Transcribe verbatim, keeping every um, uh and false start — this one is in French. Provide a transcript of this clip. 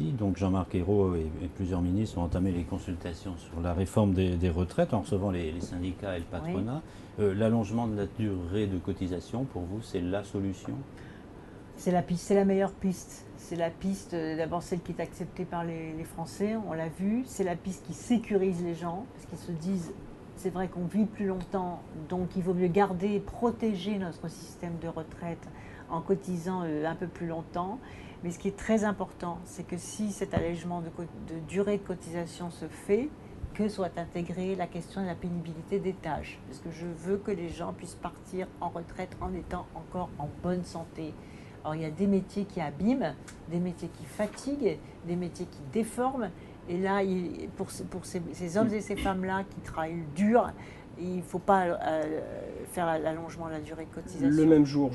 Donc Jean-Marc Hérault et, et plusieurs ministres ont entamé les consultations sur la réforme des, des retraites en recevant les, les syndicats et le patronat. Oui. Euh, l'allongement de la durée de cotisation, pour vous, c'est la solution? C'est la, la meilleure piste. C'est la piste, d'abord celle qui est acceptée par les, les Français, on l'a vu. C'est la piste qui sécurise les gens, parce qu'ils se disent, c'est vrai qu'on vit plus longtemps, donc il vaut mieux garder, protéger notre système de retraite en cotisant un peu plus longtemps. Mais ce qui est très important, c'est que si cet allègement de, de durée de cotisation se fait, que soit intégrée la question de la pénibilité des tâches. Parce que je veux que les gens puissent partir en retraite en étant encore en bonne santé. Or, il y a des métiers qui abîment, des métiers qui fatiguent, des métiers qui déforment. Et là, pour, pour ces, ces hommes et ces femmes-là qui travaillent dur, il ne faut pas euh, faire l'allongement de la durée de cotisation. Le même jour.